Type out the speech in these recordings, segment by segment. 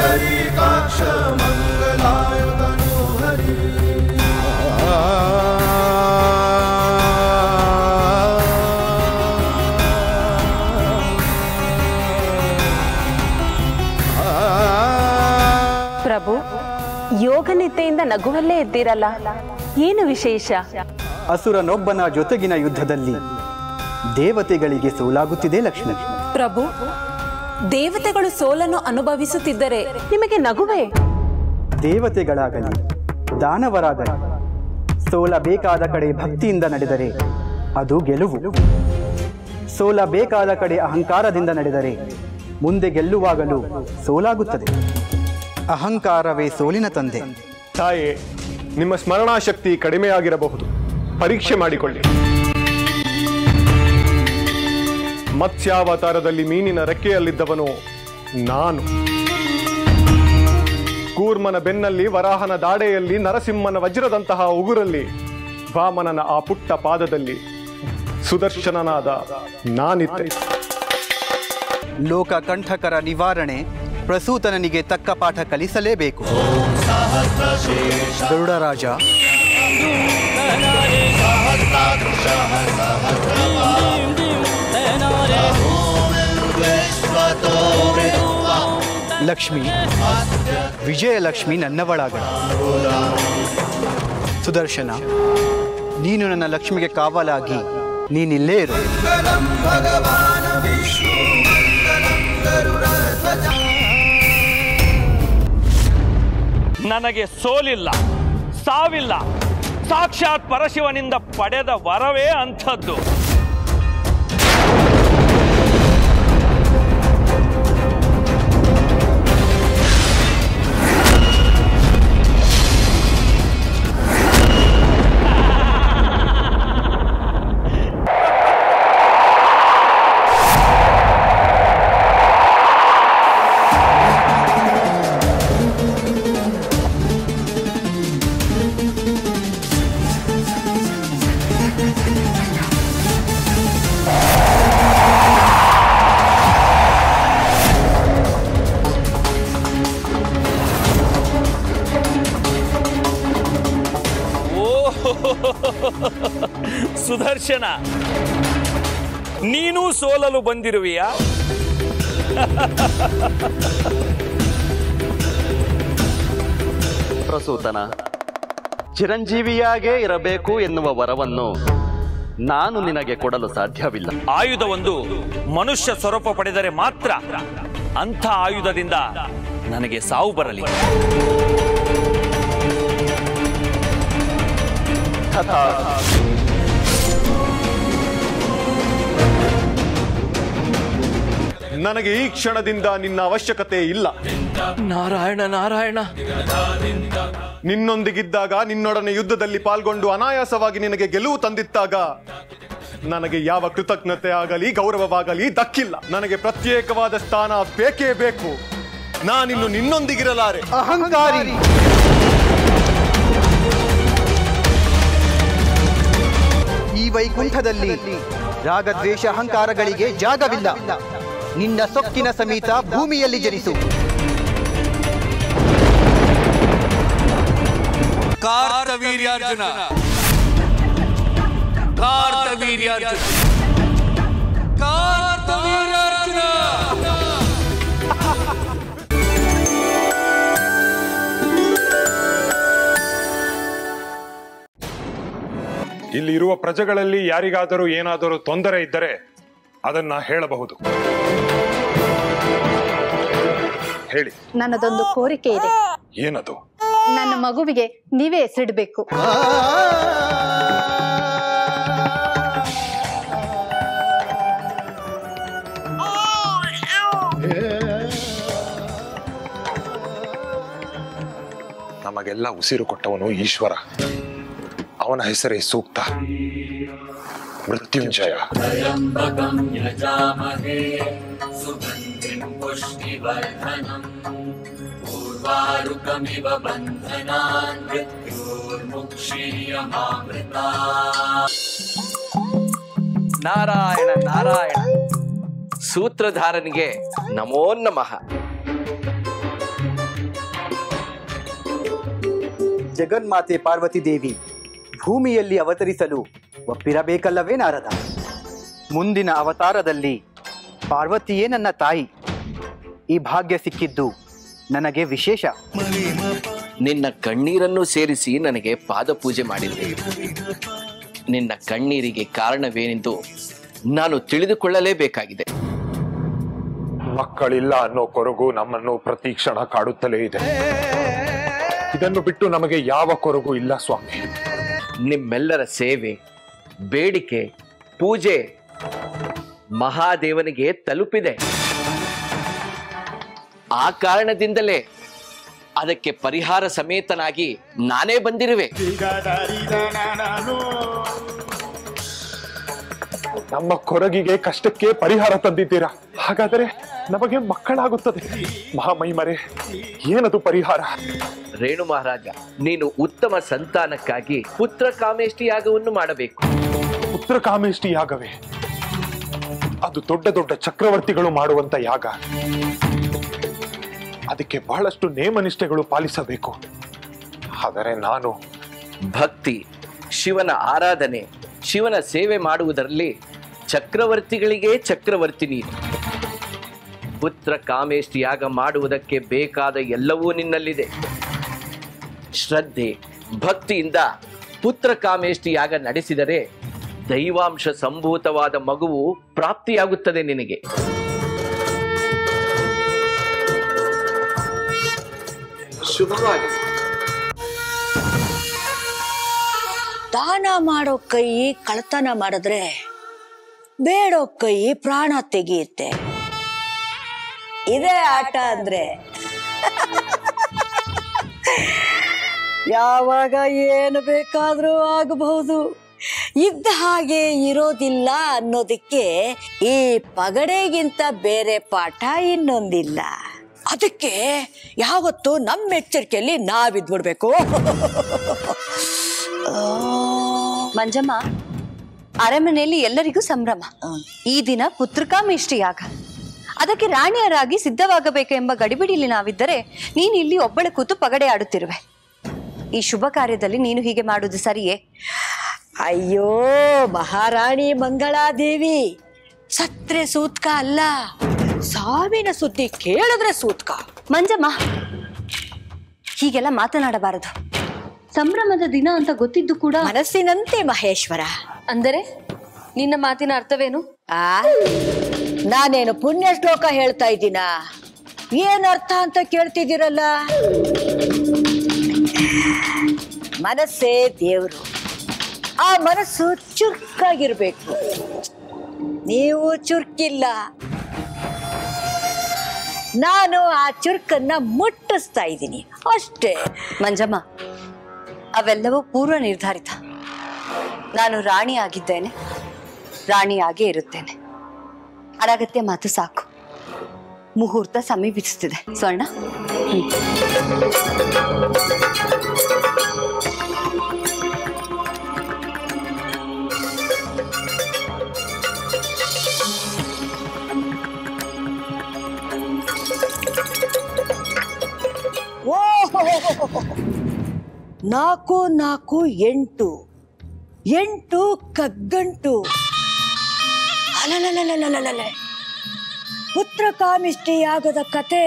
पुंडरीकाक्ष मंगलायुध ಪ್ರಭು, ಯೋಗ ನಿದ್ದೆಯಿಂದ ನಗುವಲ್ಲೇ ಇದ್ದೀರಲ್ಲ, ಏನು ವಿಶೇಷ? ಅಸುರನೊಬ್ಬನ ಜೊತೆಗಿನ ಯುದ್ಧದಲ್ಲಿ ದೇವತೆಗಳಿಗೆ ಸೋಲಾಗುತ್ತಿದೆ ಲಕ್ಷ್ಮಿ. ಪ್ರಭು, ದೇವತೆಗಳು ಸೋಲನ್ನು ಅನುಭವಿಸುತ್ತಿದ್ದರೆ ನಿಮಗೆ ನಗುವೆ? ದೇವತೆಗಳಾಗಲಿ ದಾನವರಾಗಲಿ ಸೋಲಬೇಕಾದ ಕಡೆ ಭಕ್ತಿಯಿಂದ ನಡೆದರೆ ಅದು ಗೆಲುವು. ಸೋಲಬೇಕಾದ ಕಡೆ ಅಹಂಕಾರದಿಂದ ನಡೆದರೆ ಮುಂದೆ ಗೆಲ್ಲುವಾಗಲೂ ಸೋಲಾಗುತ್ತದೆ. ಅಹಂಕಾರವೇ ಸೋಲಿನ ತಂದೆ. ತಾಯೇ, ನಿಮ್ಮ ಸ್ಮರಣಾಶಕ್ತಿ ಕಡಿಮೆಯಾಗಿರಬಹುದು, ಪರೀಕ್ಷೆ ಮಾಡಿಕೊಳ್ಳಿ. ಮತ್ಸ್ಯಾವತಾರದಲ್ಲಿ ಮೀನಿನ ರೆಕ್ಕೆಯಲ್ಲಿದ್ದವನು ನಾನು, ಕೂರ್ಮನ ಬೆನ್ನಲ್ಲಿ, ವರಾಹನ ದಾಡೆಯಲ್ಲಿ, ನರಸಿಂಹನ ವಜ್ರದಂತಹ ಉಗುರಲ್ಲಿ, ವಾಮನನ ಆ ಪುಟ್ಟ ಪಾದದಲ್ಲಿ ಸುದರ್ಶನನಾದ ನಾನಿದ್ದೆ. ಲೋಕಕಂಠಕರ ನಿವಾರಣೆ ಪ್ರಸೂತನಿಗೆ ತಕ್ಕ ಪಾಠ ಕಲಿಸಲೇಬೇಕು. ಗರುಡರಾಜ, ಲಕ್ಷ್ಮಿ, ವಿಜಯಲಕ್ಷ್ಮಿ ನನ್ನವಳಾಗಣ. ಸುದರ್ಶನ, ನೀನು ನನ್ನ ಲಕ್ಷ್ಮಿಗೆ ಕಾವಲಾಗಿ ನೀನಿಲ್ಲೇ ಇರು. ನನಗೆ ಸೋಲಿಲ್ಲ, ಸಾವಿಲ್ಲ. ಸಾಕ್ಷಾತ್ ಪರಶಿವನಿಂದ ಪಡೆದ ವರವೇ ಅಂಥದ್ದು. ಸುದರ್ಶನ, ನೀನು ಸೋಲಲು ಬಂದಿರುವೆಯಾ? ಪ್ರಸೂತನ, ಚಿರಂಜೀವಿಯಾಗೇ ಇರಬೇಕು ಎನ್ನುವ ವರವನ್ನು ನಾನು ನಿನಗೆ ಕೊಡಲು ಸಾಧ್ಯವಿಲ್ಲ. ಆಯುಧವೊಂದು ಮನುಷ್ಯ ಸ್ವರೂಪ ಪಡೆದರೆ ಮಾತ್ರ ಅಂಥ ಆಯುಧದಿಂದ ನನಗೆ ಸಾವು ಬರಲಿ. ನನಗೆ ಈ ಕ್ಷಣದಿಂದ ನಿನ್ನ ಅವಶ್ಯಕತೆ ಇಲ್ಲ. ನಾರಾಯಣ ನಾರಾಯಣ, ನಿನ್ನೊಂದಿಗಿದ್ದಾಗ, ನಿನ್ನೊಡನೆ ಯುದ್ಧದಲ್ಲಿ ಪಾಲ್ಗೊಂಡು ಅನಾಯಾಸವಾಗಿ ನಿನಗೆ ಗೆಲುವು ತಂದಿದ್ದಾಗ ನನಗೆ ಯಾವ ಕೃತಜ್ಞತೆ ಆಗಲಿ ಗೌರವವಾಗಲಿ ದಕ್ಕಿಲ್ಲ. ನನಗೆ ಪ್ರತ್ಯೇಕವಾದ ಸ್ಥಾನ ಬೇಕೇ ಬೇಕು. ನಾನಿನ್ನು ನಿನ್ನೊಂದಿಗಿರಲಾರೆ. ಅಹಂಕಾರಿ, ಈ ವೈಕುಂಠದಲ್ಲಿ ರಾಗದ್ವೇಷ ಅಹಂಕಾರಗಳಿಗೆ ಜಾಗವಿಲ್ಲ. ನಿನ್ನ ಸೊಕ್ಕಿನ ಸಮೇತ ಭೂಮಿಯಲ್ಲಿ ಜನಿಸು. ಕಾರ್ತವೀರ್ಯಾರ್ಜುನ, ಕಾರ್ತವೀರ್ಯಾರ್ಜುನ, ಕಾರ್ತವೀರ್ಯಾರ್ಜುನ. ಇಲ್ಲಿರುವ ಪ್ರಜೆಗಳಲ್ಲಿ ಯಾರಿಗಾದರೂ ಏನಾದರೂ ತೊಂದರೆ ಇದ್ದರೆ ಅದನ್ನ ಹೇಳಬಹುದು. ಹೇಳಿ. ನನ್ನದೊಂದು ಕೋರಿಕೆ ಇದೆ. ಏನದು? ನನ್ನ ಮಗುವಿಗೆ ನೀವೇ ಹೆಸರಿಡಬೇಕು. ನಮಗೆಲ್ಲ ಉಸಿರು ಕೊಟ್ಟವನು ಈಶ್ವರ. ಅವನ ಹೆಸರೇ ಸೂಕ್ತ ಮೃತ್ಯುಂಜಯ. ನಾರಾಯಣ ನಾರಾಯಣ. ಸೂತ್ರಧಾರನಿಗೆ ನಮೋ ನಮಃ. ಜಗನ್ಮಾತೆ ಪಾರ್ವತಿ ದೇವಿ ಭೂಮಿಯಲ್ಲಿ ಅವತರಿಸಲು ಒಪ್ಪಿರಬೇಕಲ್ಲವೇ ನಾರದ? ಮುಂದಿನ ಅವತಾರದಲ್ಲಿ ಪಾರ್ವತಿಯೇ ನನ್ನ ತಾಯಿ. ಈ ಭಾಗ್ಯ ಸಿಕ್ಕಿದ್ದು ನನಗೆ ವಿಶೇಷ. ನಿನ್ನ ಕಣ್ಣೀರನ್ನು ಸೇರಿಸಿ ನನಗೆ ಪಾದ ಪೂಜೆ ಮಾಡಿದ್ದೆ. ನಿನ್ನ ಕಣ್ಣೀರಿಗೆ ಕಾರಣವೇನೆಂದು ನಾನು ತಿಳಿದುಕೊಳ್ಳಲೇಬೇಕಾಗಿದೆ. ಮಕ್ಕಳಿಲ್ಲ ಅನ್ನೋ ಕೊರಗು ನಮ್ಮನ್ನು ಪ್ರತಿ ಕ್ಷಣ ಕಾಡುತ್ತಲೇ ಇದೆ. ಇದನ್ನು ಬಿಟ್ಟು ನಮಗೆ ಯಾವ ಕೊರಗೂ ಇಲ್ಲ ಸ್ವಾಮಿ. ನಿಮ್ಮೆಲ್ಲರ ಸೇವೆ, ಬೇಡಿಕೆ, ಪೂಜೆ ಮಹಾದೇವನಿಗೆ ತಲುಪಿದೆ. ಆ ಕಾರಣದಿಂದಲೇ ಅದಕ್ಕೆ ಪರಿಹಾರ ಸಮೇತನಾಗಿ ನಾನೇ ಬಂದಿರುವೆ. ನಮ್ಮ ಕೊರಗಿಗೆ, ಕಷ್ಟಕ್ಕೆ ಪರಿಹಾರ ತಂದಿದ್ದೀರಾ. ಹಾಗಾದರೆ ನಮಗೆ ಮಕ್ಕಳಾಗುತ್ತದೆ. ಮಹಾಮಹಿಮರೇ, ಏನದು ಪರಿಹಾರ? ರೇಣು ಮಹಾರಾಜ, ನೀನು ಉತ್ತಮ ಸಂತಾನಕ್ಕಾಗಿ ಪುತ್ರ ಕಾಮೇಷ್ಠಿ ಯಾಗವನ್ನು ಮಾಡಬೇಕು. ಪುತ್ರ ಕಾಮೇಷ್ಠಿ ಯಾಗವೇ? ಅದು ದೊಡ್ಡ ದೊಡ್ಡ ಚಕ್ರವರ್ತಿಗಳು ಮಾಡುವಂತ ಯಾಗ. ಅದಕ್ಕೆ ಬಹಳಷ್ಟು ನೇಮನಿಷ್ಠೆಗಳು ಪಾಲಿಸಬೇಕು. ಆದರೆ ನಾನು ಭಕ್ತಿ, ಶಿವನ ಆರಾಧನೆ, ಶಿವನ ಸೇವೆ ಮಾಡುವುದರಲ್ಲಿ ಚಕ್ರವರ್ತಿಗಳಿಗೆ ಚಕ್ರವರ್ತಿ ನೀನು. ಪುತ್ರ ಕಾಮೇಷ್ಠಿ ಯಾಗ ಮಾಡುವುದಕ್ಕೆ ಬೇಕಾದ ಎಲ್ಲವೂ ನಿನ್ನಲ್ಲಿದೆ. ಶ್ರದ್ಧೆ, ಭಕ್ತಿಯಿಂದ ಪುತ್ರ ಕಾಮೇಷ್ಠಿ ಯಾಗ ನಡೆಸಿದರೆ ದೈವಾಂಶ ಸಂಭೂತವಾದ ಮಗುವು ಪ್ರಾಪ್ತಿಯಾಗುತ್ತದೆ ನಿನಗೆ. ಶುಭವಾಗಿ. ದಾನ ಮಾಡೋ ಕೈ ಕಳತನ ಮಾಡಿದ್ರೆ ಬೇಡೋ ಕೈ ಪ್ರಾಣ ತೆಗೆಯುತ್ತೆ. ಇದೇ ಆಟ ಅಂದ್ರೆ ಯಾವಾಗ ಏನು ಬೇಕಾದ್ರೂ ಆಗಬಹುದು, ಇದ್ದ ಹಾಗೆ ಇರೋದಿಲ್ಲ ಅನ್ನೋದಕ್ಕೆ ಈ ಪಗಡೆಗಿಂತ ಬೇರೆ ಪಾಠ ಇನ್ನೊಂದಿಲ್ಲ. ಅದಕ್ಕೆ ಯಾವತ್ತೂ ನಮ್ಮ ಎಚ್ಚರಿಕೆಯಲ್ಲಿ ನಾವಿದ್ಬಿಡ್ಬೇಕು. ಮಂಜಮ್ಮ, ಅರಮನೆಯಲ್ಲಿ ಎಲ್ಲರಿಗೂ ಸಂಭ್ರಮ. ಈ ದಿನ ಪುತ್ರಕಾಮೇಷ್ಠಿ ಯಾಗ, ಅದಕ್ಕೆ ರಾಣಿಯರಾಗಿ ಸಿದ್ಧವಾಗಬೇಕೆಂಬ ಗಡಿಬಿಡಿಯಲ್ಲಿ ನಾವಿದ್ದರೆ ನೀನು ಇಲ್ಲಿ ಒಬ್ಬಳ ಕೂತು ಪಗಡೆ ಆಡುತ್ತಿರುವೆ. ಈ ಶುಭ ಕಾರ್ಯದಲ್ಲಿ ನೀನು ಹೀಗೆ ಮಾಡುವುದು ಸರಿಯೇ? ಅಯ್ಯೋ ಮಹಾರಾಣಿ ಮಂಗಳಾದೇವಿ, ಸತ್ರೆ ಸೂತ್ಕ ಅಲ್ಲ, ಸಾವಿನ ಸುದ್ದಿ ಕೇಳಿದ್ರೆ ಸೂತ್ಕ. ಮಂಜಮ್ಮ, ಹೀಗೆಲ್ಲ ಮಾತನಾಡಬಾರದು. ಸಂಭ್ರಮದ ದಿನ ಅಂತ ಗೊತ್ತಿದ್ದು ಕೂಡ ಮನಸ್ಸಿನಂತೆ ಮಹೇಶ್ವರ. ಅಂದರೆ ನಿನ್ನ ಮಾತಿನ ಅರ್ಥವೇನು? ಆ, ನಾನೇನು ಪುಣ್ಯ ಶ್ಲೋಕ ಹೇಳ್ತಾ ಇದ್ದೀನ? ಏನರ್ಥ ಅಂತ ಕೇಳ್ತಿದ್ದೀರಲ್ಲ. ಮನಸ್ಸೇ ದೇವರು. ಆ ಮನಸ್ಸು ಚುರುಕಾಗಿರ್ಬೇಕು. ನೀವು ಚುರುಕಿಲ್ಲ, ನಾನು ಆ ಚುರುಕನ್ನ ಮುಟ್ಟಿಸ್ತಾ ಇದ್ದೀನಿ ಅಷ್ಟೇ. ಮಂಜಮ್ಮ, ಅವೆಲ್ಲವೂ ಪೂರ್ವ ನಿರ್ಧಾರಿತ. ನಾನು ರಾಣಿ ಆಗಿದ್ದೇನೆ, ರಾಣಿಯಾಗೇ ಇರುತ್ತೇನೆ. ಅನಗತ್ಯ ಮಾತು ಸಾಕು. ಮುಹೂರ್ತ ಸಮೀಪಿಸುತ್ತಿದೆ. ಸ್ವರ್ಣ, ನಾಲ್ಕು ನಾಲ್ಕು ಎಂಟು, ಎಂಟು ಕಗ್ಗಂಟು. ಅಲಲಲಲಲಲಲಲ, ಪುತ್ರ ಕಾಮಿಷ್ಠಿ ಆಗದ ಕತೆ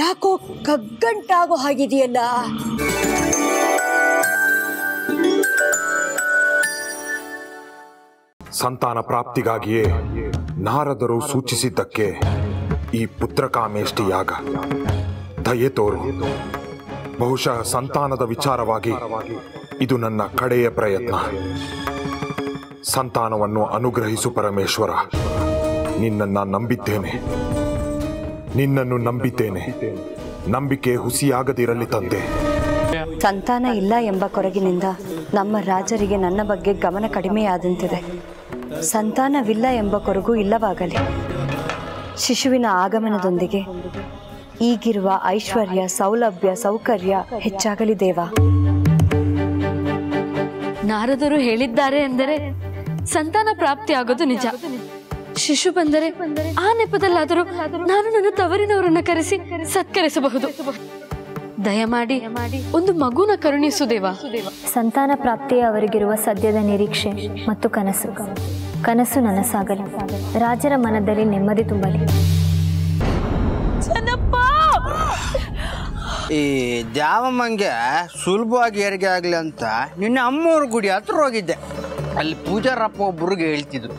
ಯಾಕೋ ಕಗ್ಗಂಟಾಗೋ ಹಾಗಿದೆಯಲ್ಲ. ಸಂತಾನ ಪ್ರಾಪ್ತಿಗಾಗಿಯೇ ನಾರದರು ಸೂಚಿಸಿದ್ದಕ್ಕೆ ಈ ಪುತ್ರ ಕಾಮೇಷ್ಠಿ ಯಾಗ. ದಯೆ ತೋರು. ಬಹುಶಃ ಸಂತಾನದ ವಿಚಾರವಾಗಿ ಇದು ನನ್ನ ಕಡೆಯ ಪ್ರಯತ್ನ. ಸಂತಾನವನ್ನು ಅನುಗ್ರಹಿಸು ಪರಮೇಶ್ವರ. ನಿನ್ನನ್ನು ನಂಬಿದ್ದೇನೆ, ನಿನ್ನನ್ನು ನಂಬಿದ್ದೇನೆ. ನಂಬಿಕೆ ಹುಸಿಯಾಗದಿರಲಿ ತಂದೆ. ಸಂತಾನ ಇಲ್ಲ ಎಂಬ ಕೊರಗಿನಿಂದ ನಮ್ಮ ರಾಜರಿಗೆ ನನ್ನ ಬಗ್ಗೆ ಗಮನ ಕಡಿಮೆಯಾದಂತಿದೆ. ಸಂತಾನವಿಲ್ಲ ಎಂಬ ಕೊರಗು ಇಲ್ಲವಾಗಲಿ. ಶಿಶುವಿನ ಆಗಮನದೊಂದಿಗೆ ಈಗಿರುವ ಐಶ್ವರ್ಯ, ಸೌಲಭ್ಯ, ಸೌಕರ್ಯ ಹೆಚ್ಚಾಗಲಿ ದೇವ. ನಾರದರು ಹೇಳಿದ್ದಾರೆ ಎಂದರೆ ಸಂತಾನ ಪ್ರಾಪ್ತಿ ಆಗೋದು ನಿಜ. ಶಿಶು ಬಂದರೆ ಆ ನೆಪದಲ್ಲಾದರೂ ನಾನು ನನ್ನ ತವರಿನವರನ್ನ ಕರೆಸಿ ಸತ್ಕರಿಸಬಹುದು. ದಯಮಾಡಿ ಒಂದು ಮಗುನ ಕರುಣಿಸು ದೇವಾ. ಸಂತಾನ ಪ್ರಾಪ್ತಿಯ ಅವರಿಗಿರುವ ಸದ್ಯದ ನಿರೀಕ್ಷೆ ಮತ್ತು ಕನಸು ಕನಸು ನನಸಾಗಲಿ. ರಾಜರ ಮನದಲ್ಲಿ ನೆಮ್ಮದಿ ತುಂಬಲಿ. ಈ ದ್ಯಾವಮ್ಮಂಗೆ ಸುಲಭವಾಗಿ ಹೆರಿಗೆ ಆಗಲಿ ಅಂತ ನಿನ್ನ ಅಮ್ಮವ್ರ ಗುಡಿ ಹತ್ರ ಹೋಗಿದ್ದೆ. ಅಲ್ಲಿ ಪೂಜಾರಪ್ಪ ಒಬ್ಬರಿಗೆ ಹೇಳ್ತಿದ್ರು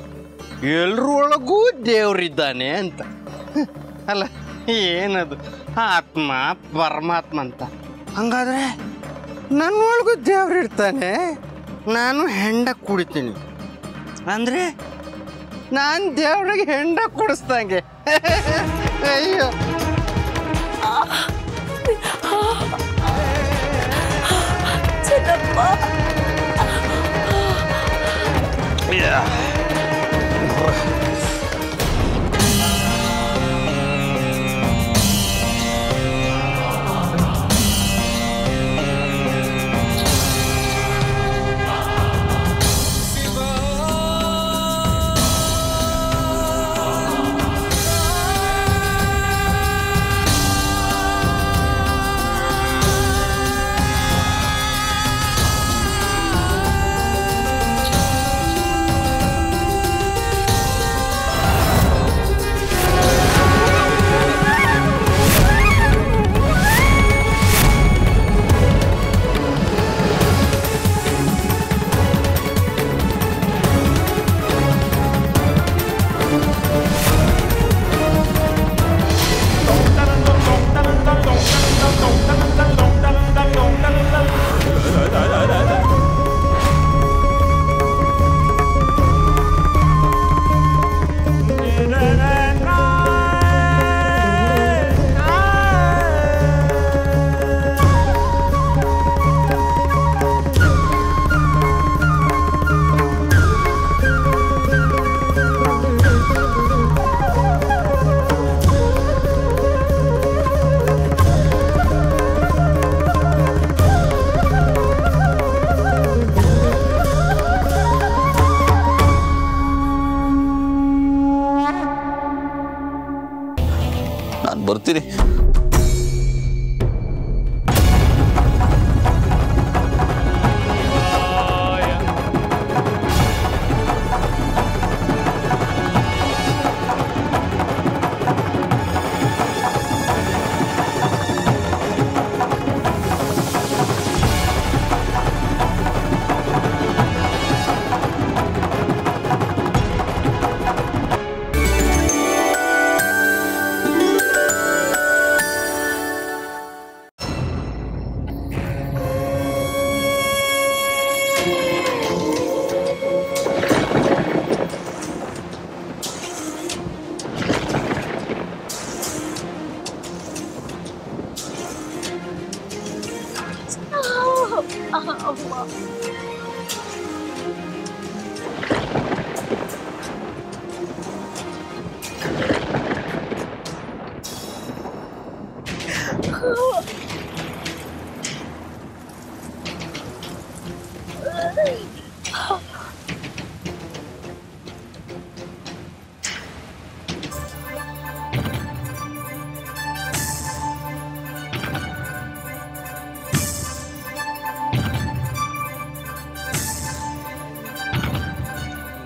ಎಲ್ಲರೊಳಗೂ ದೇವರಿದ್ದಾನೆ ಅಂತ. ಅಲ್ಲ ಏನದು ಆತ್ಮ ಪರಮಾತ್ಮ ಅಂತ. ಹಂಗಾದ್ರೆ ನನ್ನೊಳಗೂ ದೇವ್ರಿರ್ತಾನೆ. ನಾನು ಹೆಂಡ ಕುಡಿತೀನಿ ಅಂದರೆ ನಾನು ದೇವ್ರಿಗೆ ಹೆಂಡ ಕುಡಿಸ್ದಂಗೆ. ಅಯ್ಯೋ ಬರ್ತೀನಿ.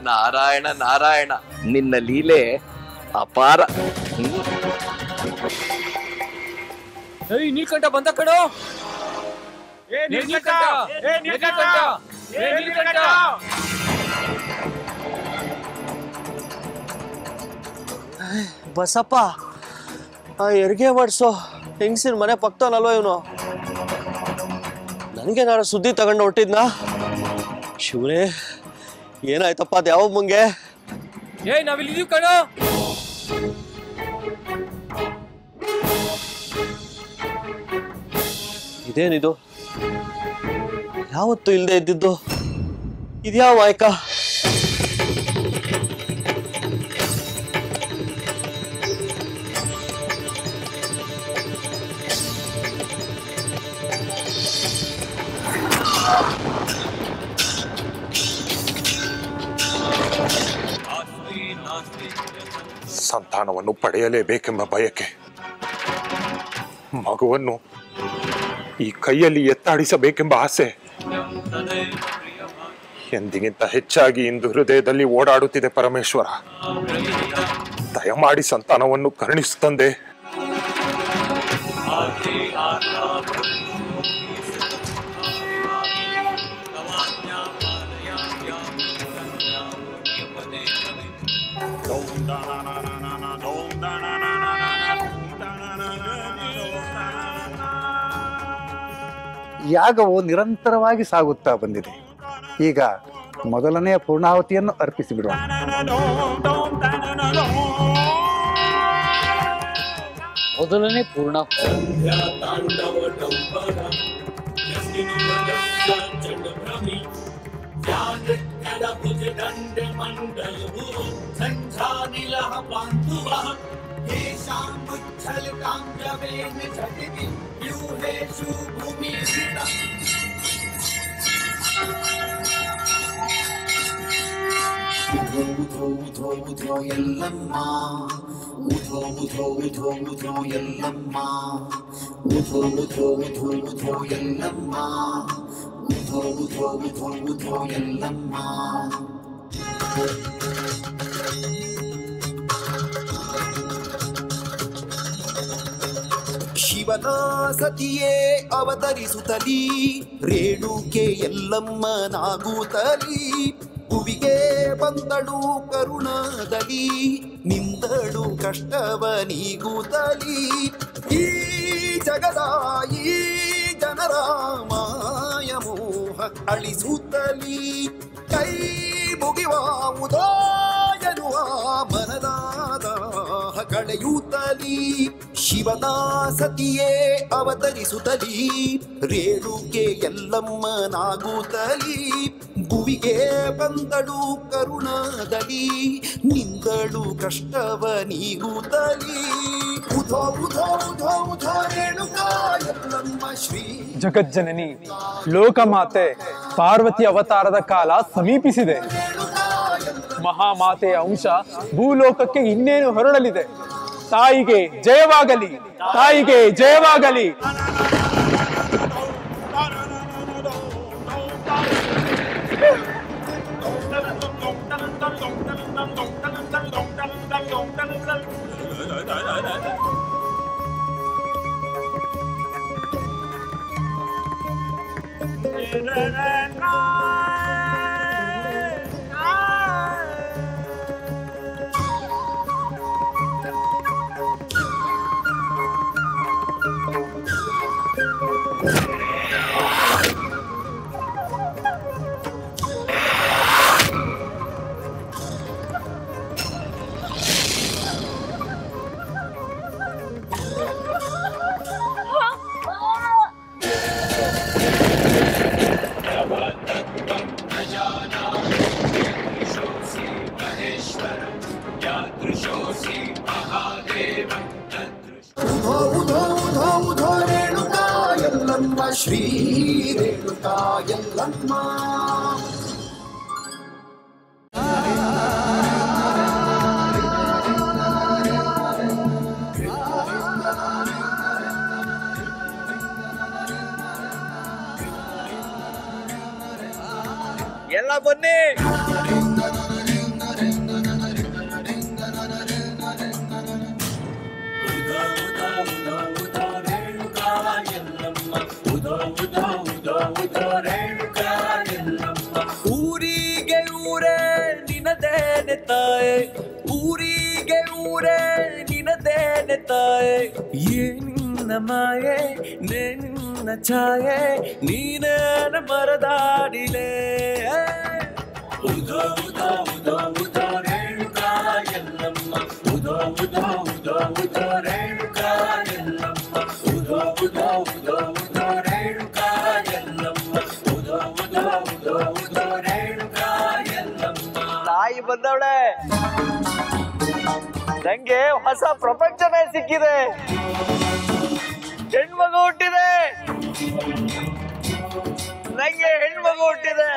ನಾರಾಯಣ ನಾರಾಯಣ ನಿನ್ನ ಲೀಲೆ ಅಪಾರ. ನೀಲ್ಕಂಠ ಬಂದ ಕಣೋ. ಬಸಪ್ಪ ಆ ಹೆರಿಗೆ ಮಾಡಿಸೋ ಹೆಂಗಸಿನ ಮನೆ ಪಕ್ತಾನಲ್ವ ಇವನು. ನನಗೆ ನಾಡ ಸುದ್ದಿ ತಗೊಂಡು ಹೊಟ್ಟಿದ್ನ ಶಿವನೇ. ಏನಾಯ್ತಪ್ಪ ಅದು ಯಾವ ಮುಂಗೆ? ಏ ನಾವಿಲ್ಲಿದ್ದೀವಿ ಕಣ. ಇದೇನಿದು ಯಾವತ್ತು ಇಲ್ಲದೆ ಇದ್ದಿದ್ದು ಇದ್ಯಾವ ಆಯ್ಕ? ಸಂತಾನವನ್ನು ಪಡೆಯಲೇಬೇಕೆಂಬ ಬಯಕೆ ಮಗುವನ್ನು ಈ ಕೈಯಲ್ಲಿ ಎತ್ತಾಡಿಸಬೇಕೆಂಬ ಆಸೆ ಎಂದಿಗಿಂತ ಹೆಚ್ಚಾಗಿ ಇಂದು ಹೃದಯದಲ್ಲಿ ಓಡಾಡುತ್ತಿದೆ ಪರಮೇಶ್ವರ. ದಯಮಾಡಿ ಸಂತಾನವನ್ನು ಕರುಣಿಸು ತಂದೆ. ಯಾಗವು ನಿರಂತರವಾಗಿ ಸಾಗುತ್ತಾ ಬಂದಿದೆ. ಈಗ ಮೊದಲನೆಯ ಪೂರ್ಣಾಹುತಿಯನ್ನು ಅರ್ಪಿಸಿ ಬಿಡೋಣ. ಮೊದಲನೇ ಪೂರ್ಣಾಹುತಿ ಶಿವನ ಸತಿಯೇ ಅವತರಿಸುತ್ತಲೀ ರೇಣುಕೆ ಯಲ್ಲಮ್ಮನಾಗುತ್ತಲೀ ಭುವಿಗೆ ಬಂದಳು ಕರುಣಾದಲಿ ನಿಂದಳು ಕಷ್ಟವ ನೀಗುತ್ತಲೀ ಈ ಜಗದ ಈ ಜನರ ಮಾಯ ಮೋಹ ಅಳಿಸುತ್ತಲೀ ಕೈ ಮುಗಿವ ಉದೋ ಎನ್ನುವ ಮನದಾದ ಕಳೆಯುತ್ತಲೀ ಶಿವನ ಸತಿಯೇ ಅವತರಿಸುತ್ತಲೀ ರೇಣುಕೆ ಯಲ್ಲಮ್ಮನಾಗುತ್ತಲೀ ಭುವಿಗೆ ಬಂದಳು ಕರುಣಾದಲಿ ನಿಂದಳು ಕಷ್ಟವ ನೀಗುತ್ತಲೀ ಉಧೋ ಉಧೋ ಉಧೋ ಉಧೋ ರೇಣುಕಾ ಯಲ್ಲಮ್ಮ ಶ್ರೀ ಜಗಜ್ಜನನಿ ಲೋಕಮಾತೆ ಪಾರ್ವತಿ ಅವತಾರದ ಕಾಲ ಸಮೀಪಿಸಿದೆ. ಮಹಾಮಾತೆಯ ಅಂಶ ಭೂಲೋಕಕ್ಕೆ ಇನ್ನೇನು ಹೊರಡಲಿದೆ. ತಾಯಿಗೆ ಜಯವಾಗಲಿ, ತಾಯಿಗೆ ಜಯವಾಗಲಿ. ಎಲ್ಲ ಬನ್ನಿ. ಊರಿಗೆ ಊರೇ ನಿನದೇನೆ ತಾಯೆ, ಊರಿಗೆ ಊರೇ ನಿನದೇನೆ ತಾಯೆ, ಏ ನಿನ್ನ ಮಾಯೆ ನೇ ನಿನ್ನ ಛಾಯೆ ನೀನೇನ ಮರದಾಡಿಲೆ. ಉಧೋ ಉಧೋ ಉಧೋ ಉಧೋ ರೇಣುಕಾ ಯಲ್ಲಮ್ಮ ಉಧೋ ಉಧೋ ಉಧೋ ಉಧೋ ರೇಣುಕಾ ಯಲ್ಲಮ್ಮ ಉಧೋ ಉಧೋ ಉಧೋ ಉಧೋ ರೇಣುಕಾ ಯಲ್ಲಮ್ಮ ಉಧೋ ಉಧೋ ಉಧೋ ಉಧೋ ರೇಣುಕಾ ಯಲ್ಲಮ್ಮ. ತಾಯಿ ಬಂದವಳೆ, ನಂಗೆ ಹೊಸ ಪ್ರಪಂಚನೇ ಸಿಕ್ಕಿದೆ. ಹೆಣ್ಮಗು ಹುಟ್ಟಿದೆ, ನಂಗೆ ಹೆಣ್ಮಗು ಹುಟ್ಟಿದೆ.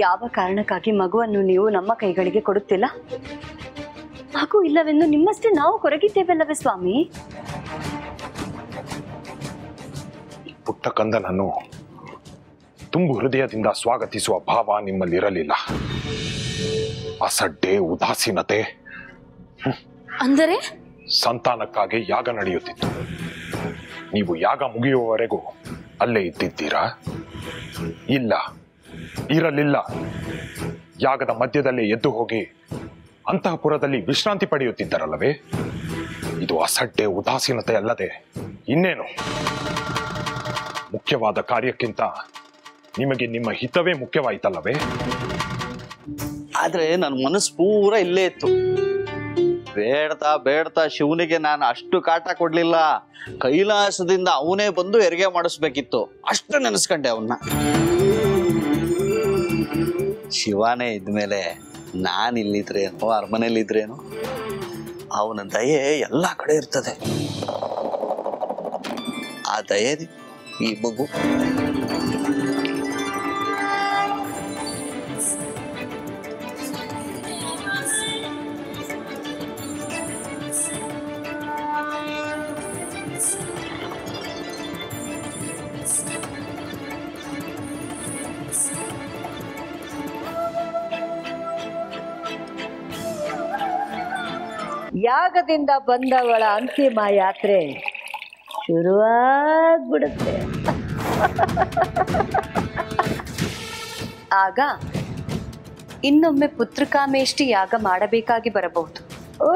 ಯಾವ ಕಾರಣಕ್ಕಾಗಿ ಮಗುವನ್ನು ನೀವು ನಮ್ಮ ಕೈಗಳಿಗೆ ಕೊಡುತ್ತಿಲ್ಲ? ಮಗು ಇಲ್ಲವೆಂದು ನಿಮ್ಮಷ್ಟೇ ನಾವು ಕೊರಗಿದ್ದೇವಲ್ಲವೇ ಸ್ವಾಮಿ? ಪುಟ್ಟ ಕಂದನನ್ನು ತುಂಬು ಹೃದಯದಿಂದ ಸ್ವಾಗತಿಸುವ ಭಾವ ನಿಮ್ಮಲ್ಲಿರಲಿಲ್ಲ. ಅಸಡ್ಡೆ, ಉದಾಸೀನತೆ. ಅಂದರೆ ಸಂತಾನಕ್ಕಾಗಿ ಯಾಗ ನಡೆಯುತ್ತಿತ್ತು. ನೀವು ಯಾಗ ಮುಗಿಯುವವರೆಗೂ ಅಲ್ಲೇ ಇದ್ದಿದ್ದೀರಾ? ಇಲ್ಲ, ಇರಲಿಲ್ಲ. ಯಾಗದ ಮಧ್ಯದಲ್ಲಿ ಎದ್ದು ಹೋಗಿ ಅಂತಃಪುರದಲ್ಲಿ ವಿಶ್ರಾಂತಿ ಪಡೆಯುತ್ತಿದ್ದರಲ್ಲವೇ? ಇದು ಅಸಡ್ಡೆ, ಉದಾಸೀನತೆ ಅಲ್ಲದೆ ಇನ್ನೇನು? ಮುಖ್ಯವಾದ ಕಾರ್ಯಕ್ಕಿಂತ ನಿಮಗೆ ನಿಮ್ಮ ಹಿತವೇ ಮುಖ್ಯವಾಯಿತಲ್ಲವೇ? ಆದರೆ ನನ್ನ ಮನಸ್ಸು ಪೂರ ಇಲ್ಲೇ ಇತ್ತು. ಬೇಡ್ತಾ ಬೇಡ್ತಾ ಶಿವನಿಗೆ ನಾನು ಅಷ್ಟು ಕಾಟ ಕೊಡಲಿಲ್ಲ. ಕೈಲಾಸದಿಂದ ಅವನೇ ಬಂದು ಹೆರಿಗೆ ಮಾಡಿಸ್ಬೇಕಿತ್ತು, ಅಷ್ಟು ನೆನೆಸ್ಕೊಂಡೆ ಅವನ್ನ. ಶಿವನೇ ಇದ್ಮೇಲೆ ನಾನಿಲ್ಲಿದ್ರೇನು, ಅರಮನೆಯಲ್ಲಿದ್ರೇನು, ಅವನ ದಯೆ ಎಲ್ಲ ಕಡೆ ಇರ್ತದೆ. ಆ ದಯೆ ಈ ಮಗು. ಯಾಗದಿಂದ ಬಂದವಳ ಅಂತಿಮ ಯಾತ್ರೆ ಶುರುವಾಗ್ಬಿಡುತ್ತೆ. ಆಗ ಇನ್ನೊಮ್ಮೆ ಪುತ್ರಕಾಮೇಷ್ಟಿ ಯಾಗ ಮಾಡಬೇಕಾಗಿ ಬರಬಹುದು. ಓ,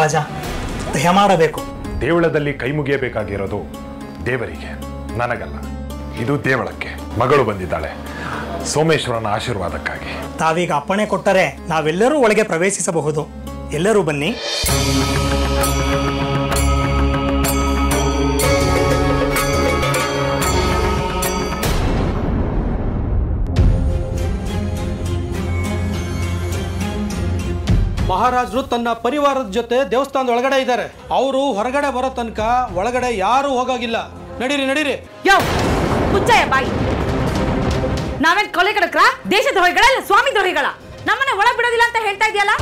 ರಾಜ, ದಯ ಮಾಡಬೇಕು. ದೇವಳದಲ್ಲಿ ಕೈ ಮುಗಿಯಬೇಕಾಗಿರೋದು ದೇವರಿಗೆ, ನನಗಲ್ಲ. ಇದು ದೇವಳಕ್ಕೆ ಮಗಳು ಬಂದಿದ್ದಾಳೆ, ಸೋಮೇಶ್ವರನ ಆಶೀರ್ವಾದಕ್ಕಾಗಿ. ತಾವೀಗ ಅಪ್ಪಣೆ ಕೊಟ್ಟರೆ ನಾವೆಲ್ಲರೂ ಒಳಗೆ ಪ್ರವೇಶಿಸಬಹುದು. ಎಲ್ಲರೂ ಬನ್ನಿ. ಮಹಾರಾಜರು ತನ್ನ ಪರಿವಾರದ ಜೊತೆ ದೇವಸ್ಥಾನದ ಒಳಗಡೆ ಇದ್ದಾರೆ. ಅವರು ಹೊರಗಡೆ ಬರೋ ತನಕ ಒಳಗಡೆ ಯಾರೂ ಹೋಗೋಗಿಲ್ಲ. ನಡೀರಿ ನಡೀರಿ. ಯಾವ ಹುಚ್ಚಯ್ಯ ಬಾಯಿ, ನಾವೇನ್ ಕೊಲೆ ಕಡಕ್ರ, ದೇಶದ ಹೊರಗಳ ಸ್ವಾಮಿ ದೊರೆಗಳ? ನಮ್ಮನ್ನ ಒಳ ಬಿಡೋದಿಲ್ಲ ಅಂತ ಹೇಳ್ತಾ ಇದೆಯಲ್ಲ.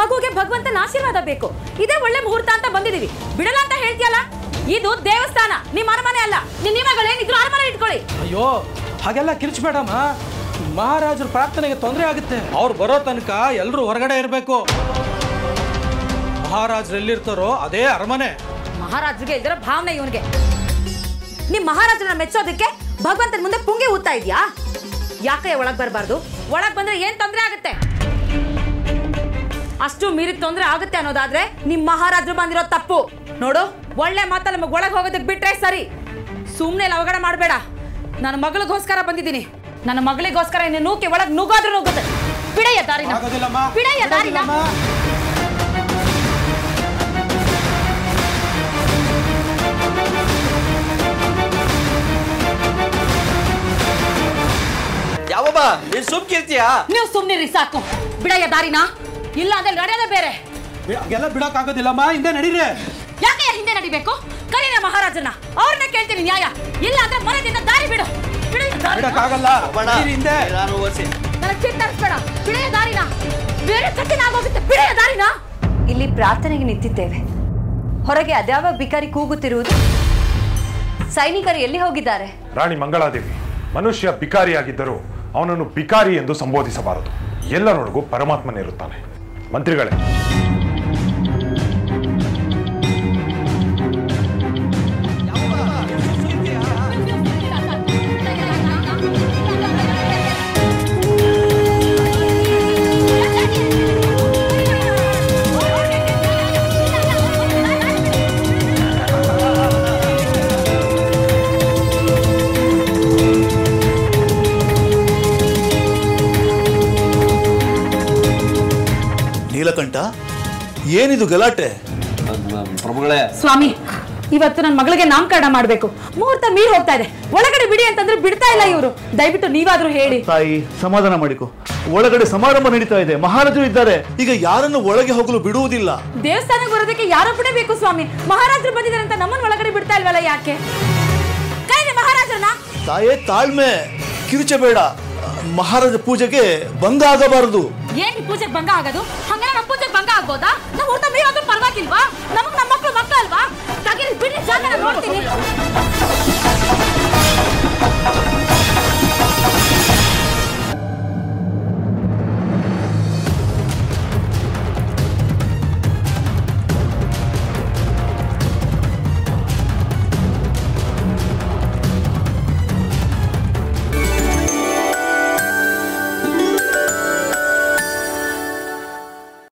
ಮಗುಗೆ ಭಗವಂತನ ಆಶೀರ್ವಾದ ಬೇಕು, ಇದೇ ಒಳ್ಳೆ ಮುಹೂರ್ತ ಅಂತ ಬಂದಿದೀವಿ. ಬಿಡಲ್ಲ ಅಂತ ಹೇಳ್ತೀಯಲ್ಲ, ಇದು ದೇವಸ್ಥಾನ, ನಿಮ್ಮ ಅರಮನೆ ಅಲ್ಲ. ನಿಮ್ಮಗಳೇನಿದ್ರು ಅರಮನೆ ಇಟ್ಕೊಳ್ಳಿ. ಅಯ್ಯೋ ಹಾಗೆಲ್ಲ ಕಿರ್ಚ್ಬೇಡಮ್ಮ, ಮಹಾರಾಜರ ಪ್ರಾರ್ಥನೆಗೆ ತೊಂದರೆ ಆಗುತ್ತೆ. ಅವ್ರು ಬರೋ ತನಕ ಎಲ್ಲರೂ ಹೊರಗಡೆ ಇರಬೇಕು. ಮಹಾರಾಜರು ಎಲ್ಲಿರ್ತಾರೋ ಅದೇ ಅರಮನೆ. ಮಹಾರಾಜರಿಗೆ ಇದರ ಭಾವನೆ ಇವನಿಗೆ. ನಿಮ್ಮ ಮಹಾರಾಜರನ್ನ ಮೆಚ್ಚೋದಕ್ಕೆ ಭಗವಂತನ ಮುಂದೆ ಪುಂಗಿ ಊದ್ತಾ ಇದೆಯಾ? ಯಾಕೆ ಒಳಗೆ ಬರಬಾರ್ದು? ಒಳಗೆ ಬಂದ್ರೆ ಏನು ತೊಂದರೆ ಆಗುತ್ತೆ? ಅಷ್ಟು ಮೀರಿ ತೊಂದರೆ ಆಗುತ್ತೆ ಅನ್ನೋದಾದ್ರೆ ನಿಮ್ಮ ಮಹಾರಾಜರು ಬಂದಿರೋ ತಪ್ಪು. ನೋಡು, ಒಳ್ಳೆ ಮಾತಲ್ಲಿ ನಮಗೆ ಒಳಗೆ ಹೋಗೋದಕ್ಕೆ ಬಿಟ್ರೆ ಸರಿ. ಸುಮ್ಮನೆ ಎಲ್ಲ ಅವಘಡ ಮಾಡಬೇಡ. ನಾನು ಮಗಳಿಗೋಸ್ಕರ ಬಂದಿದ್ದೀನಿ, ನನ್ನ ಮಗಳಿಗೋಸ್ಕರ ಇನ್ನು ನೂಕೆ ಒಳಗೆ ನುಗ್ಗಾದ್ರೂ ನುಗ್ಗುತ್ತೆ. ಬಿಡೆಯ ದಾರಿನ, ಬಿಡೆಯ ದಾರಿನ. ಯಾವಬ್ಬ ನೀನ್ ಸುಮ್ಕಿರ್ತೀಯಾ? ನೀವು ಸುಮ್ನಿರಿ ಸಾಕು. ಬಿಡೆಯ ದಾರಿನ, ಇಲ್ಲ ಅಂದ್ರೆ ನಡೆಯೋದೇ ಬೇರೆ. ಎಲ್ಲ ಬಿಡಕ್ಕಾಗೋದಿಲ್ಲಮ್ಮ, ಹಿಂದೆ ನಡೀರಿ. ಯಾಕೆ ಹಿಂದೆ ನಡಿಬೇಕು? ಕರೀನ ಮಹಾರಾಜನ, ಅವ್ರನ್ನ ಕೇಳ್ತೀನಿ ನ್ಯಾಯ. ಇಲ್ಲ ಅಂದ್ರೆ ಮನದಿಂದ ದಾರಿ ಬಿಡು. ಇಲ್ಲಿ ಪ್ರಾರ್ಥನೆಗೆ ನಿಂತಿದ್ದೇವೆ. ಹೊರಗೆ ಅದ್ಯಾವ ಬಿಕಾರಿ ಕೂಗುತ್ತಿರುವುದು? ಸೈನಿಕರು ಎಲ್ಲಿ ಹೋಗಿದ್ದಾರೆ? ರಾಣಿ ಮಂಗಳಾದೇವಿ, ಮನುಷ್ಯ ಬಿಕಾರಿಯಾಗಿದ್ದರೂ ಅವನನ್ನು ಬಿಕಾರಿ ಎಂದು ಸಂಬೋಧಿಸಬಾರದು. ಎಲ್ಲರೊಳಗೂ ಪರಮಾತ್ಮನಿರುತ್ತಾನೆ. ಮಂತ್ರಿಗಳೇ, ತಿಳಕಂಟ ಏನಿದು ಗಲಾಟೆ ಪ್ರಭುಗಳೇ ಸ್ವಾಮಿ ಇವತ್ತು ನನ್ನ ಮಗಳಿಗೆ ನಾಮಕರಣ ಮಾಡಬೇಕು ಮೂರ್ತ ಮೀರ್ ಹೋಗ್ತಾ ಇದೆ ಒಳಗಡೆ ಬಿಡಿ ಅಂತಂದ್ರೆ ಬಿಡ್ತಾ ಇಲ್ಲ ಇವರು ದಯವಿಟ್ಟು ನೀವಾದರೂ ಹೇಳಿ ತಾಯಿ ಸಮಾಧಾನ ಮಾಡಿಕೋ ಒಳಗಡೆ ಸಮಾರಂಭ ನಡೀತಾ ಇದೆ ಮಹಾರಾಜರು ಇದ್ದಾರೆ ಈಗ ಯಾರನ್ನು ಒಳಗೆ ಹೋಗಲು ಬಿಡುವುದಿಲ್ಲ ದೇವಸ್ಥಾನಕ್ಕೆ ಬರೋದಕ್ಕೆ ಯಾರೊಬ್ಬನೇ ಬೇಕು ಸ್ವಾಮಿ ಮಹಾರಾಜರು ಬಂದಿದ್ದಾರೆ ಅಂತ ನಮ್ಮನ್ನ ಒಳಗಡೆ ಬಿಡ್ತಾ ಇಲ್ವಲ್ಲ ಯಾಕೆ ಕೈದೆ ಮಹಾರಾಜರನ ತಾಯೇ ತಾಳ್ಮೆ ಕಿರುಚಬೇಡ ಮಹಾರಾಜ ಪೂಜೆಗೆ ಭಂಗ ಆಗಬಾರದು ಏನು ಪೂಜೆಗೆ ಭಂಗ ಆಗೋದು ಹಾಗೇನ ನಮ್ಮ ಪೂಜೆಗೆ ಭಂಗ ಆಗಬೋದಾ ನಾವು ಊಟ ಮೀರ್ ಆದ್ರೂ ಪರವಾಗಿಲ್ವಾ ನಮಗೆ ನಮ್ಮ ಮಕ್ಕಳು ಮಕ್ಕಳಲ್ವಾ ತಗಿರಿ ಬಿಡಿ ಜಾಗನ ನೋಡ್ತೀನಿ